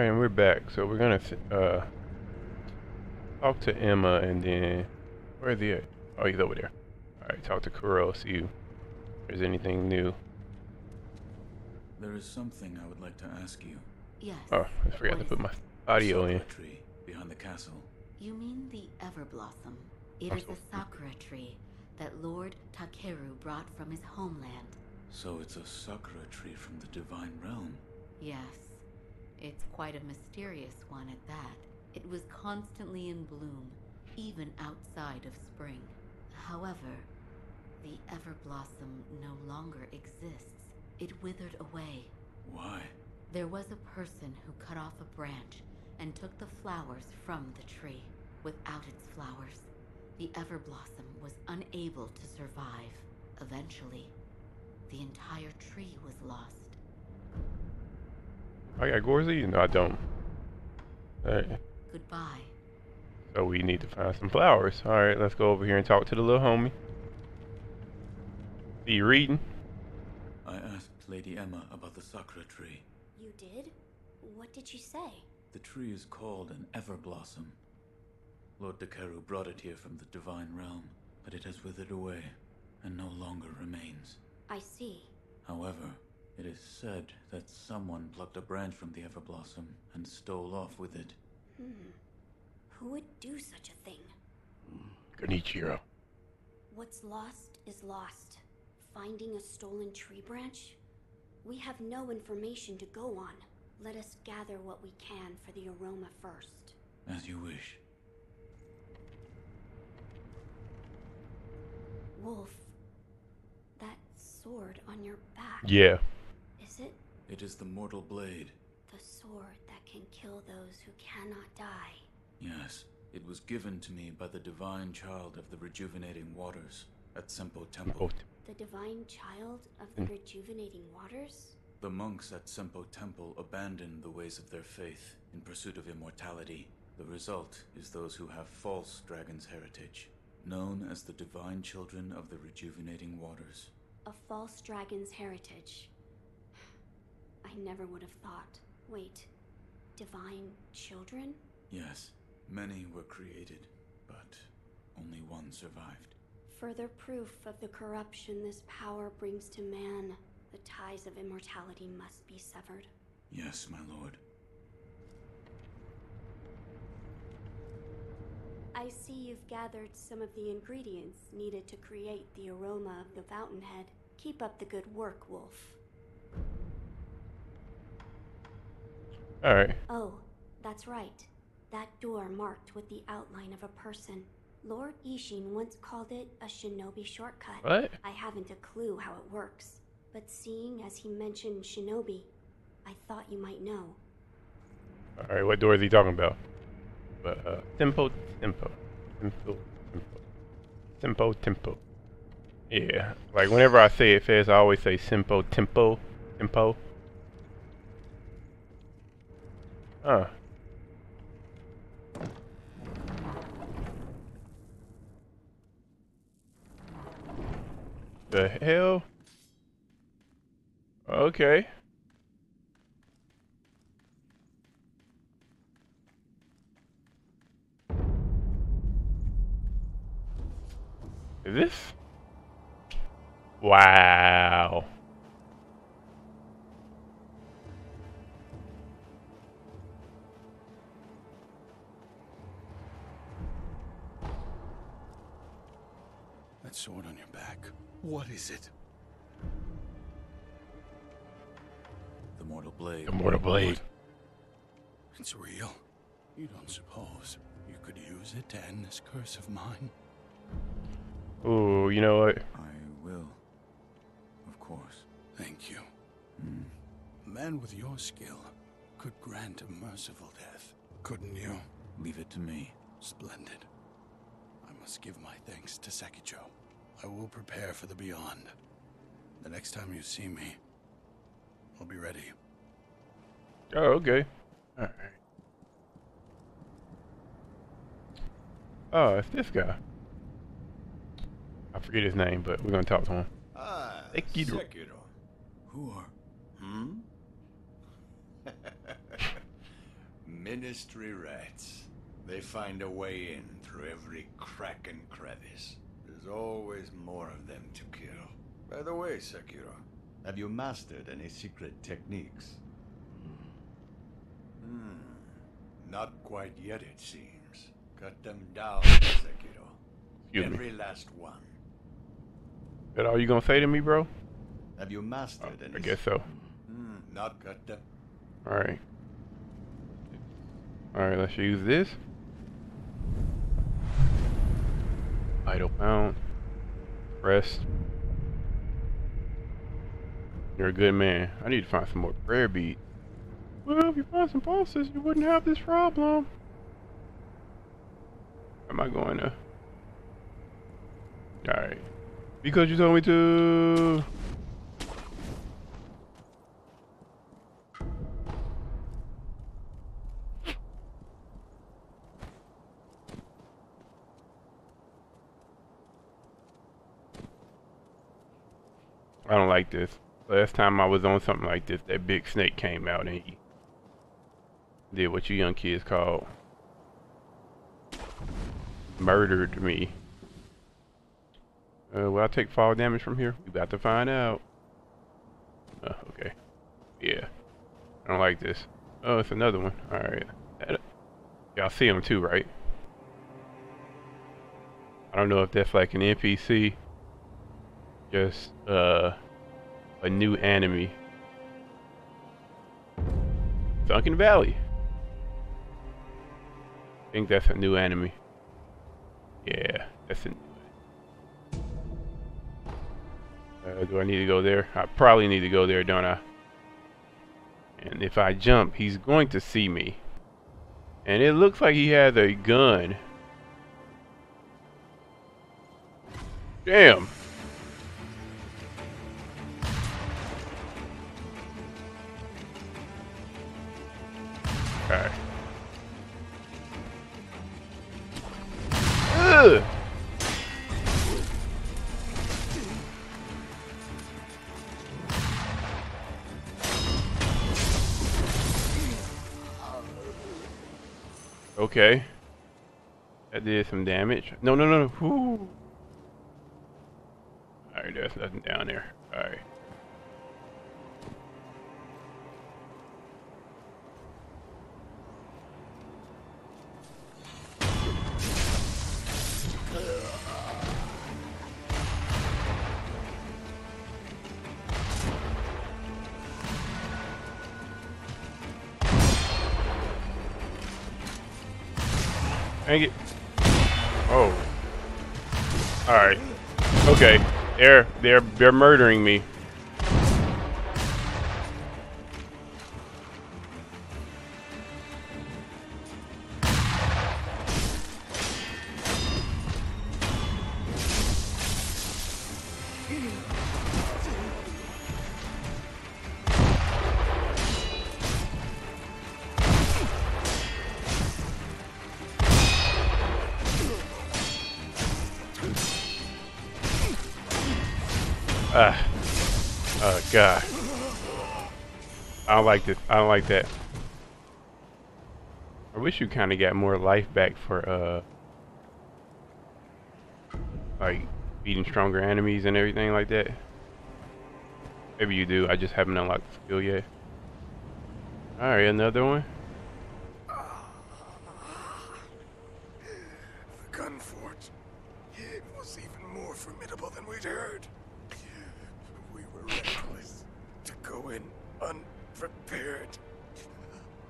Alright, we're back. So we're gonna talk to Emma, and then where is he at? Oh, he's over there. Alright, talk to Kuro, see if there's anything new. There is something I would like to ask you. Yes. Oh, I forgot to put my audio in. Tree behind the castle. You mean the Everblossom? It is a Sakura tree that Lord Takeru brought from his homeland. So it's a Sakura tree from the divine realm. Yes. It's quite a mysterious one at that. It was constantly in bloom, even outside of spring. However, the Everblossom no longer exists. It withered away. Why? There was a person who cut off a branch and took the flowers from the tree. Without its flowers, the Everblossom was unable to survive. Eventually, the entire tree was lost. I got Gorzi? No, I don't. Alright. Goodbye. So we need to find some flowers. Alright, let's go over here and talk to the little homie. Are you reading? I asked Lady Emma about the Sakura tree. You did? What did she say? The tree is called an Everblossom. Lord Takeru brought it here from the divine realm, but it has withered away and no longer remains. I see. However, it is said that someone plucked a branch from the Everblossom and stole off with it. Hmm. Who would do such a thing? Konichiro. What's lost is lost. Finding a stolen tree branch? We have no information to go on. Let us gather what we can for the aroma first. As you wish. Wolf, that sword on your back. Yeah. Is it? It is the mortal blade. The sword that can kill those who cannot die. Yes. It was given to me by the divine child of the rejuvenating waters at Sempo Temple. The divine child of the rejuvenating waters? The monks at Sempo Temple abandoned the ways of their faith in pursuit of immortality. The result is those who have false dragon's heritage, known as the divine children of the rejuvenating waters. A false dragon's heritage. I never would have thought. Wait, divine children? Yes, many were created, but only one survived. Further proof of the corruption this power brings to man. The ties of immortality must be severed. Yes, my lord. I see you've gathered some of the ingredients needed to create the aroma of the fountainhead. Keep up the good work, Wolf. All right. Oh, that's right. That door marked with the outline of a person. Lord Ishin once called it a shinobi shortcut. What? I haven't a clue how it works, but seeing as he mentioned shinobi, I thought you might know. All right, what door is he talking about? But Sempo Tempo. Yeah, like whenever I say it fast, I always say Sempo Tempo Tempo. Huh. The hell? Okay. Is this? Wow. That sword on your back. What is it? The mortal blade. The mortal blade. It's real. You don't suppose you could use it to end this curse of mine? Ooh, you know what? I will. Of course. Thank you. A man with your skill could grant a merciful death, couldn't you? Leave it to me. Splendid. I must give my thanks to Sakicho. I will prepare for the beyond. The next time you see me, I'll be ready. Oh, okay. Alright. Oh, it's this guy. I forget his name, but we're gonna talk to him. Ah, Sekiro. Who are? Industry rats. They find a way in through every crack and crevice. There's always more of them to kill. By the way, Sakura, have you mastered any secret techniques? Not quite yet, it seems. Cut them down, Sekiro. Every last one. Is that all you gonna say to me, bro? Have you mastered any? I guess so. Not cut them. Alright. Alright, let's use this. Idle pound. Rest. You're a good man. I need to find some more prayer beads. Well, if you find some pulses, you wouldn't have this problem. Am I going to? Alright. Because you told me to. I don't like this. Last time I was on something like this, that big snake came out and he did what you young kids call murdered me. Will I take fall damage from here? You about to find out. Okay. Yeah. I don't like this. Oh, it's another one. Alright. Y'all see him too, right? I don't know if that's like an NPC. Just, a new enemy. Duncan Valley. I think that's a new enemy. Yeah, that's a new enemy. Do I need to go there? I probably need to go there, don't I? And if I jump, he's going to see me. And it looks like he has a gun. Damn. Alright. Ugh! Okay. That did some damage. No, no, no, no. Alright, there's nothing down there. Alright. Dang it. Oh. Alright. Okay. They're murdering me. Oh god. I don't like this. I don't like that. I wish you kinda got more life back for like beating stronger enemies and everything like that. Maybe you do, I just haven't unlocked the skill yet. Alright, another one. The gun fort. It was even more formidable than we'd heard. We were reckless to go in unprepared.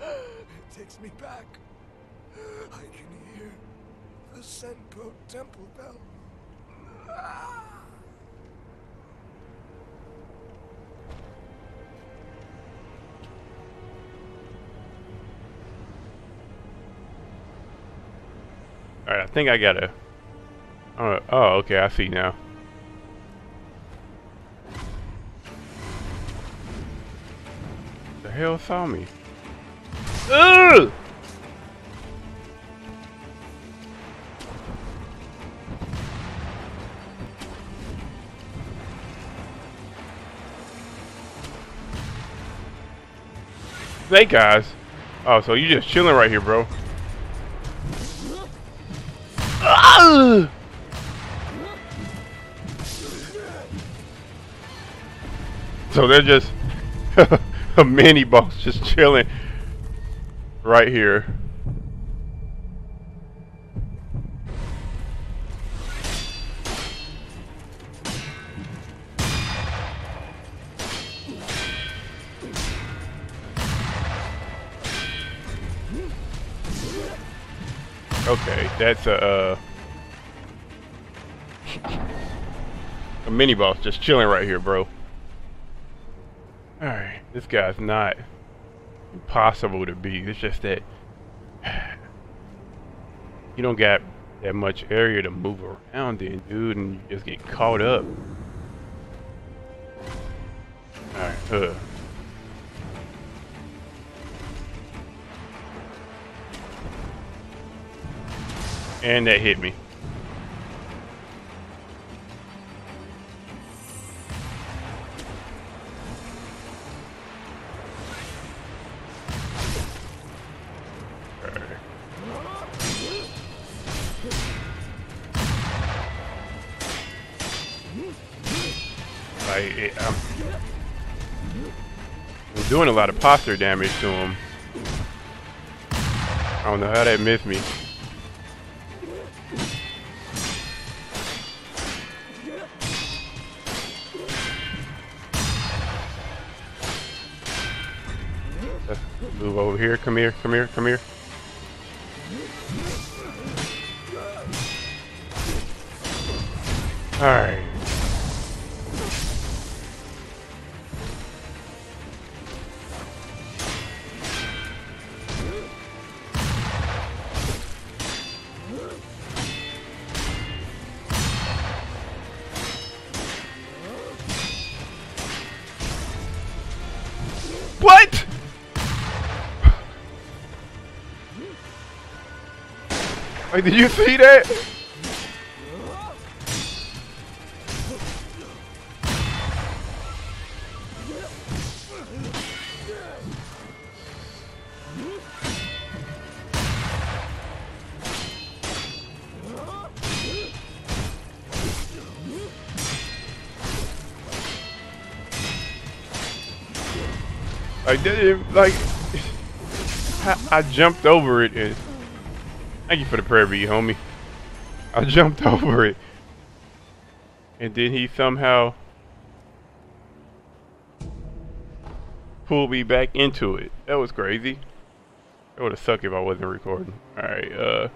It takes me back. I can hear the Senpo temple bell. Alright, I think I gotta. Oh, okay, I see now. Hell saw me. Ugh! Snake eyes. Oh, so you just chilling right here, bro. Ugh! So they're just a mini boss just chilling right here. Okay, that's a mini boss just chilling right here, bro. Alright, this guy's not impossible to beat. It's just that you don't got that much area to move around in, dude, and you just get caught up. Alright, And that hit me. Right. I'm doing a lot of posture damage to him. I don't know how that missed me. Move over here, come here, come here, come here. Alright. What? Like, did you see that? Like, I jumped over it and... Thank you for the prayer beat, homie. I jumped over it. And then he somehow pulled me back into it. That was crazy. It would have sucked if I wasn't recording. Alright,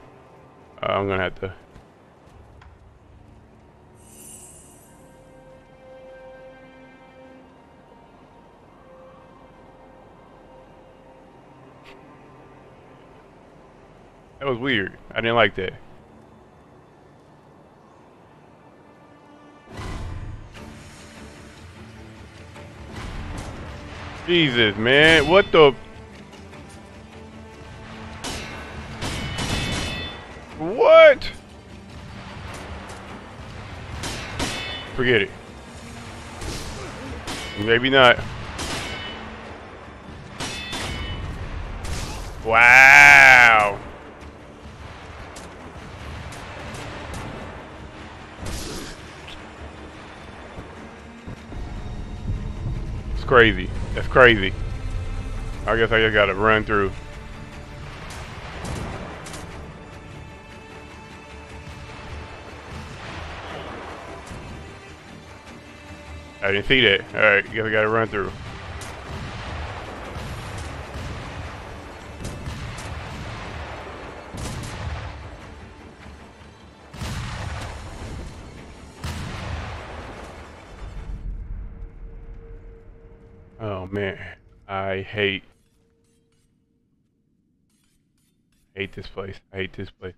I'm gonna have to. That was weird. I didn't like that. Jesus, man. What the? What? Forget it. Maybe not. Wow. Crazy. That's crazy. I guess I just gotta run through. I didn't see that. Alright, guess I gotta run through. Oh man, I hate this place. I hate this place.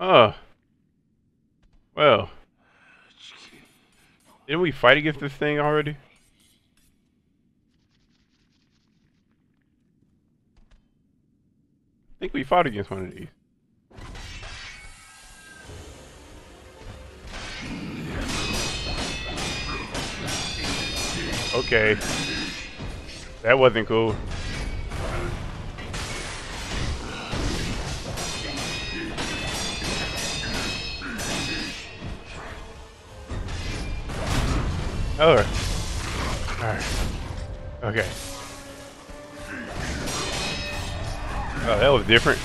Well, didn't we fight against this thing already? I think we fought against one of these. Okay. That wasn't cool. Oh. Alright. Okay. Oh, that was different.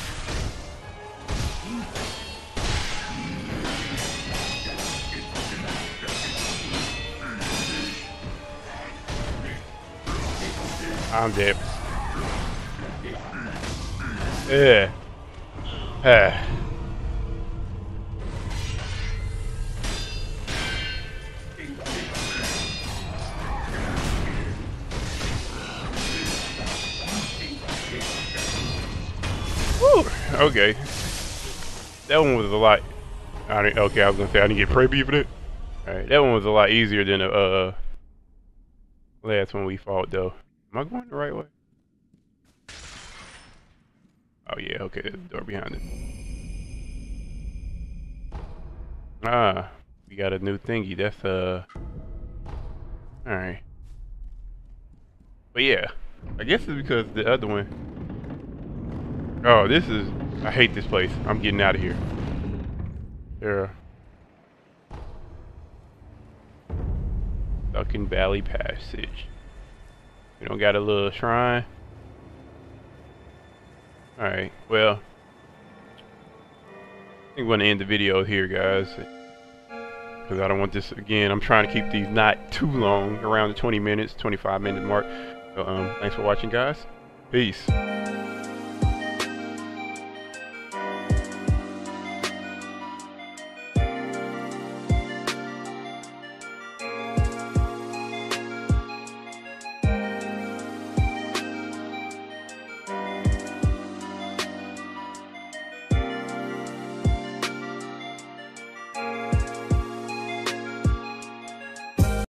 I'm dead. Yeah. Woo. Okay. That one was a lot. Okay, I was gonna say I didn't get prey beat for that. Alright, that one was a lot easier than the last one we fought though. Am I going the right way? Oh yeah, okay, there's a door behind it. Ah, we got a new thingy, that's alright. But yeah, I guess it's because the other one... Oh, this is... I hate this place. I'm getting out of here. Yeah. Duncan Valley Passage. We don't got a little shrine. Alright, well, I think we're gonna end the video here, guys, because I don't want this again. I'm trying to keep these not too long, around the 20 minutes, 25 minute mark. So, thanks for watching, guys. Peace.